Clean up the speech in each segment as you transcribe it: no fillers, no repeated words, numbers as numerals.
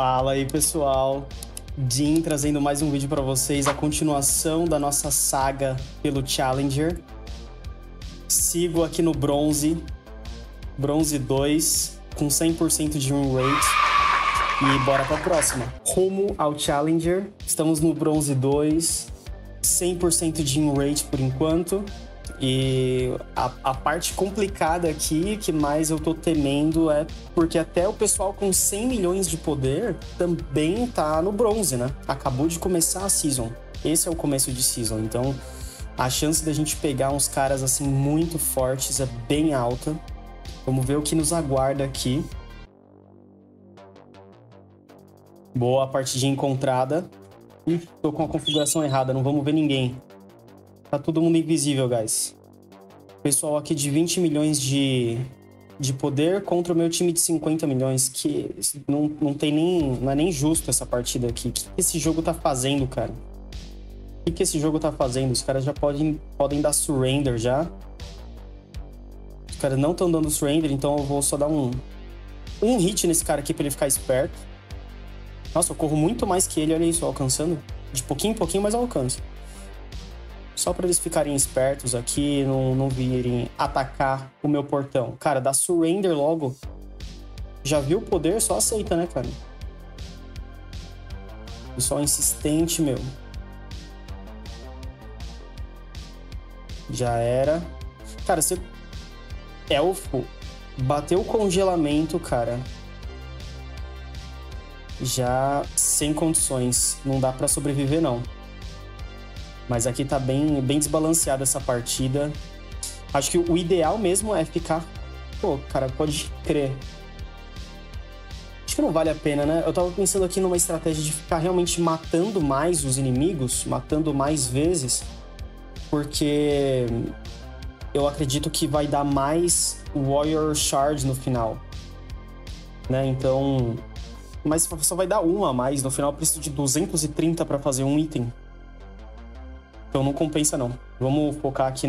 Fala aí, pessoal, Jim trazendo mais um vídeo para vocês, a continuação da nossa saga pelo Challenger. Sigo aqui no bronze 2 com 100% de win rate e bora para a próxima. Rumo ao Challenger, estamos no bronze 2, 100% de win rate por enquanto. E a parte complicada aqui, que mais eu tô temendo, é porque até o pessoal com 100 milhões de poder também tá no bronze, né? Acabou de começar a season. Esse é o começo de season, então a chance da gente pegar uns caras assim muito fortes é bem alta. Vamos ver o que nos aguarda aqui. Boa partidinha encontrada. Ih, tô com a configuração errada, não vamos ver ninguém. Tá todo mundo invisível, guys. Pessoal aqui de 20 milhões de poder contra o meu time de 50 milhões. Que não tem nem... Não é nem justo essa partida aqui. O que esse jogo tá fazendo, cara? O que esse jogo tá fazendo? Os caras já podem dar surrender já. Os caras não estão dando surrender, então eu vou só dar um hit nesse cara aqui pra ele ficar esperto. Nossa, eu corro muito mais que ele, olha isso, alcançando. De pouquinho em pouquinho, mas alcanço. Só pra eles ficarem espertos aqui, não virem atacar o meu portão. Cara, dá surrender logo. Já viu o poder? Só aceita, né, cara? Pessoal insistente, meu. Já era. Cara, você... Elfo. Bateu o congelamento, cara. Já sem condições. Não dá pra sobreviver, não. Mas aqui tá bem desbalanceada essa partida. Acho que o ideal mesmo é ficar... Pô, cara, pode crer. Acho que não vale a pena, né? Eu tava pensando aqui numa estratégia de ficar realmente matando mais os inimigos, matando mais vezes, porque eu acredito que vai dar mais Warrior Shard no final, né? Então... Mas só vai dar uma a mais. No final eu preciso de 230 pra fazer um item. Então não compensa, não. Vamos focar aqui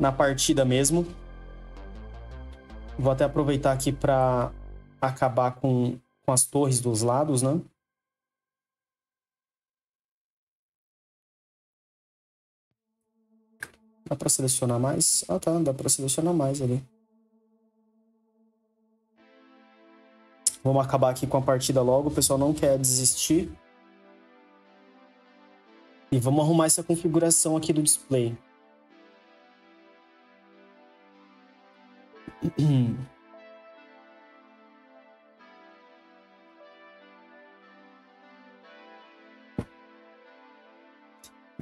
na partida mesmo. Vou até aproveitar aqui para acabar com as torres dos lados, né? Dá para selecionar mais? Ah, tá. Dá para selecionar mais ali. Vamos acabar aqui com a partida logo. O pessoal não quer desistir. E vamos arrumar essa configuração aqui do display.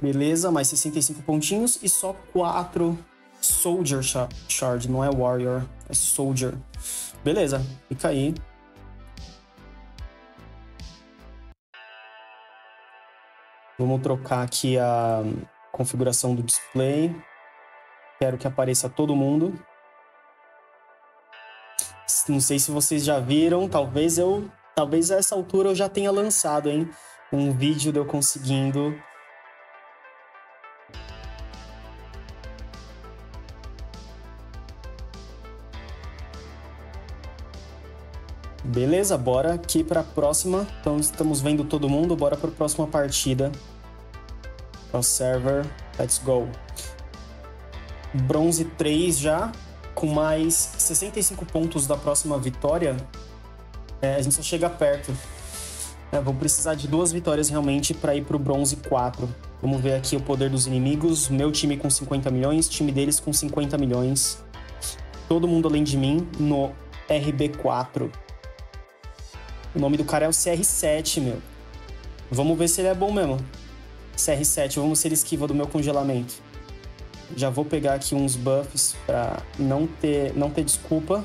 Beleza, mais 65 pontinhos e só 4 Soldier Shard. Não é Warrior, é Soldier. Beleza, fica aí. Vamos trocar aqui a configuração do display. Quero que apareça todo mundo. Não sei se vocês já viram, talvez a essa altura eu já tenha lançado, hein? Um vídeo de eu conseguindo... Beleza, bora aqui para a próxima. Então estamos vendo todo mundo, bora para a próxima partida. O server, let's go. Bronze 3 já, com mais 65 pontos da próxima vitória. É, a gente só chega perto. É, vou precisar de 2 vitórias realmente para ir para o bronze 4. Vamos ver aqui o poder dos inimigos. Meu time com 50 milhões, time deles com 50 milhões. Todo mundo além de mim no RB4. O nome do cara é o CR7, meu. Vamos ver se ele é bom mesmo. CR7, vamos ver se ele esquiva do meu congelamento. Já vou pegar aqui uns buffs pra não ter desculpa.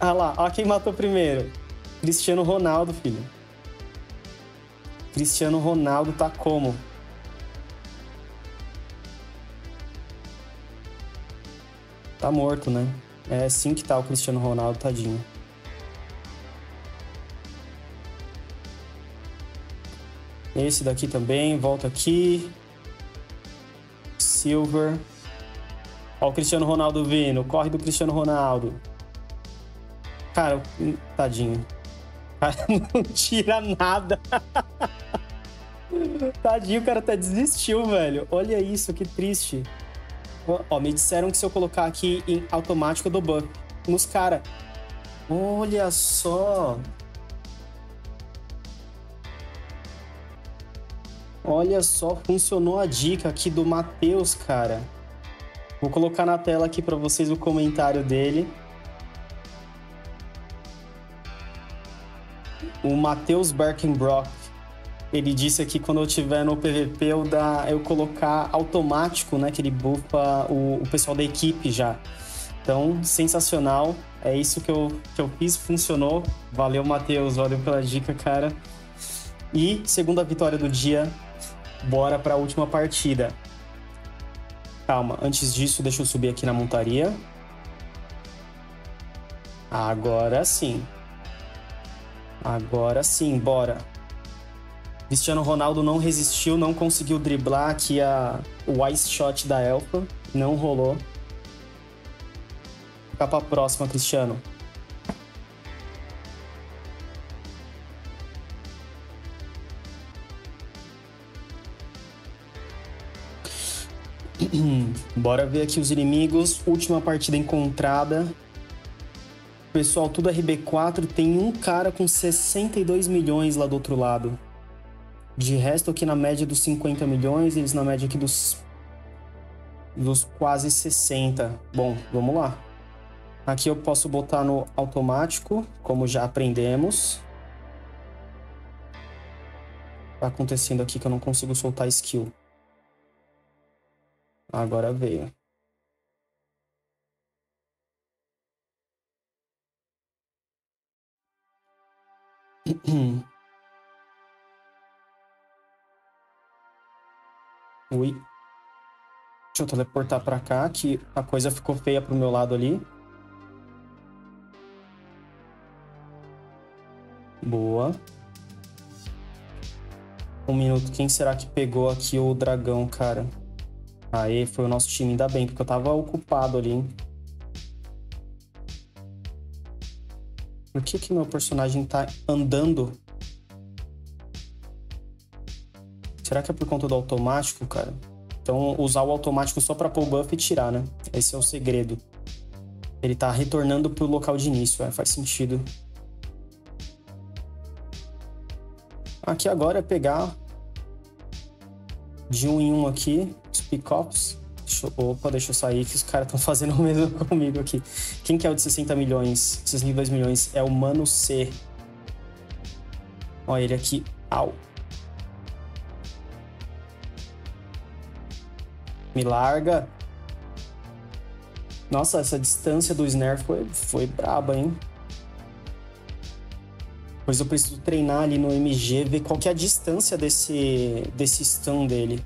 Ah lá, ó quem matou primeiro. Cristiano Ronaldo, filho. Cristiano Ronaldo tá como? Tá morto, né? É assim que tá o Cristiano Ronaldo, tadinho. Esse daqui também, volta aqui. Silver. Ó o Cristiano Ronaldo vindo, corre do Cristiano Ronaldo. Cara, tadinho. cara não tira nada. Tadinho, o cara até desistiu, velho. Olha isso, que triste. Ó, me disseram que se eu colocar aqui em automático eu dou ban nos caras. Olha só. Olha só, funcionou a dica aqui do Matheus, cara. Vou colocar na tela aqui pra vocês o comentário dele. O Matheus Birkenbrock. Ele disse aqui, quando eu tiver no PVP, eu colocar automático, né? Que ele bufa o pessoal da equipe já. Então, sensacional. É isso que eu fiz, funcionou. Valeu, Matheus. Valeu pela dica, cara. E segunda vitória do dia. Bora para a última partida. Calma. Antes disso, deixa eu subir aqui na montaria. Agora sim. Agora sim, bora. Cristiano Ronaldo não resistiu, não conseguiu driblar aqui o ice shot da Elfa. Não rolou. Fica pra próxima, Cristiano. Bora ver aqui os inimigos. Última partida encontrada. Pessoal, tudo RB4. Tem um cara com 62 milhões lá do outro lado. De resto, aqui na média dos 50 milhões, eles na média aqui dos quase 60. Bom, vamos lá. Aqui eu posso botar no automático, como já aprendemos. Tá acontecendo aqui que eu não consigo soltar skill. Agora veio. Ui. Deixa eu teleportar pra cá, que a coisa ficou feia pro meu lado ali. Boa. Um minuto. Quem será que pegou aqui o dragão, cara? Aê, foi o nosso time. Ainda bem, porque eu tava ocupado ali, hein? Por que meu personagem tá andando? Será que é por conta do automático, cara? Então, usar o automático só pra pôr o buff e tirar, né? Esse é o segredo. Ele tá retornando pro local de início, é, faz sentido. Aqui agora é pegar de um em um aqui, os pick-ups. Opa, deixa eu sair, que os caras estão fazendo o mesmo comigo aqui. Quem que é o de 60 milhões? 62 milhões é o Mano C. Olha ele aqui. Au. Me larga. Nossa, essa distância do snare foi braba, hein? Pois eu preciso treinar ali no MG, ver qual que é a distância desse stun dele.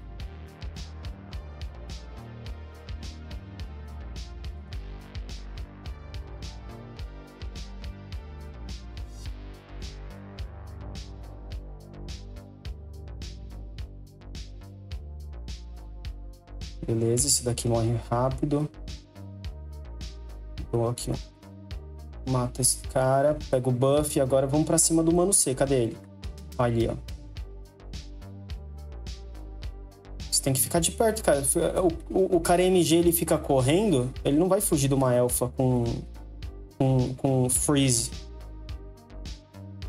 Beleza, esse daqui morre rápido. Vou aqui, ó. Mata esse cara, pega o buff e agora vamos pra cima do Mano C. Cadê ele? Ali, ó. Você tem que ficar de perto, cara. O cara MG, ele fica correndo, ele não vai fugir de uma elfa com freeze.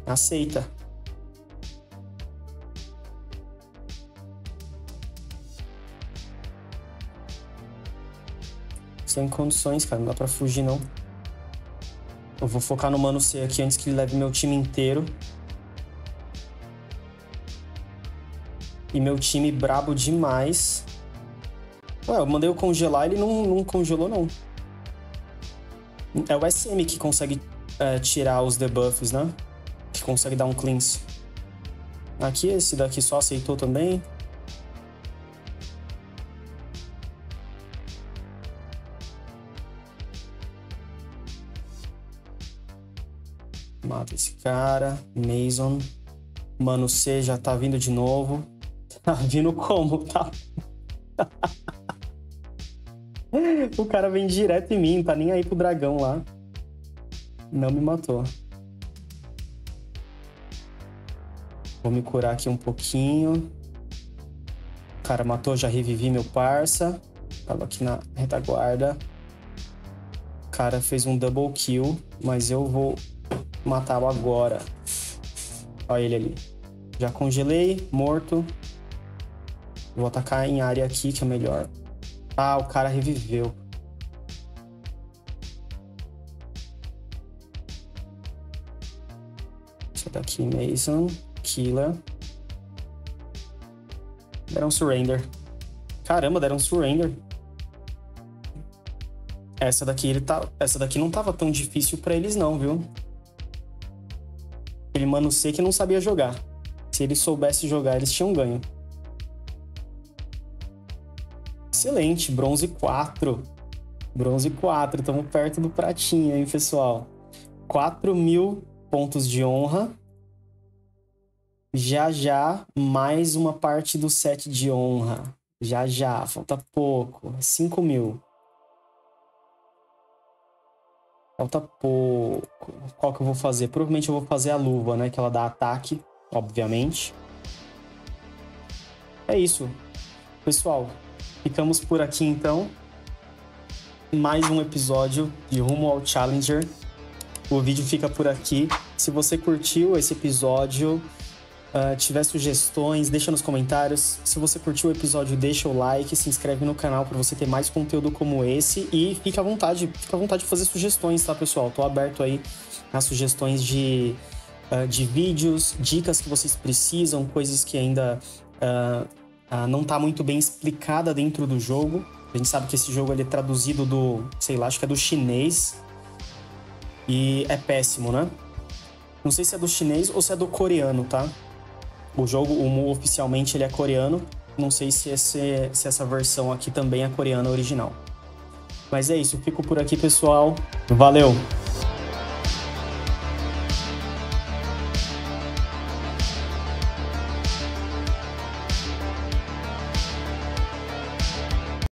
Aceita. Sem condições, cara. Não dá pra fugir, não. Eu vou focar no Mano C aqui antes que ele leve meu time inteiro. E meu time brabo demais. Ué, eu mandei eu congelar, ele não congelou, não. É o SM que consegue tirar os debuffs, né? Que consegue dar um cleanse. Aqui, esse daqui só aceitou também. Mata esse cara, Mason. Mano C já tá vindo de novo. Tá vindo como? Tá. O cara vem direto em mim, tá nem aí pro dragão lá. Não me matou. Vou me curar aqui um pouquinho. O cara matou, já revivi meu parça. Tava aqui na retaguarda. O cara fez um double kill, mas eu vou matá-lo agora. Olha ele ali. Já congelei, morto. Vou atacar em área aqui, que é melhor. Ah, o cara reviveu. Esse daqui, Mason, Killer. Deram um surrender. Caramba, deram um surrender. Essa daqui, essa daqui não tava tão difícil pra eles não, viu? Aquele Mano C que não sabia jogar. Se ele soubesse jogar, eles tinham ganho. Excelente, bronze 4. Bronze 4, estamos perto do pratinho, hein, pessoal? 4.000 pontos de honra. Já já, mais uma parte do set de honra. Já já, falta pouco. 5.000. Falta pouco. Qual que eu vou fazer? Provavelmente eu vou fazer a luva, né? Que ela dá ataque, obviamente. É isso. Pessoal, ficamos por aqui então. Mais um episódio de Rumo ao Challenger. O vídeo fica por aqui. Se você curtiu esse episódio... tiver sugestões, deixa nos comentários. Se você curtiu o episódio, deixa o like, se inscreve no canal para você ter mais conteúdo como esse e fica à vontade de fazer sugestões, tá, pessoal? Tô aberto aí às sugestões de vídeos, dicas que vocês precisam, coisas que ainda não tá muito bem explicada dentro do jogo. A gente sabe que esse jogo ele é traduzido do, sei lá, acho que é do chinês e é péssimo, né? Não sei se é do chinês ou se é do coreano, tá? O jogo, o Mu, oficialmente, ele é coreano. Não sei se essa versão aqui também é coreana original. Mas é isso. Fico por aqui, pessoal. Valeu!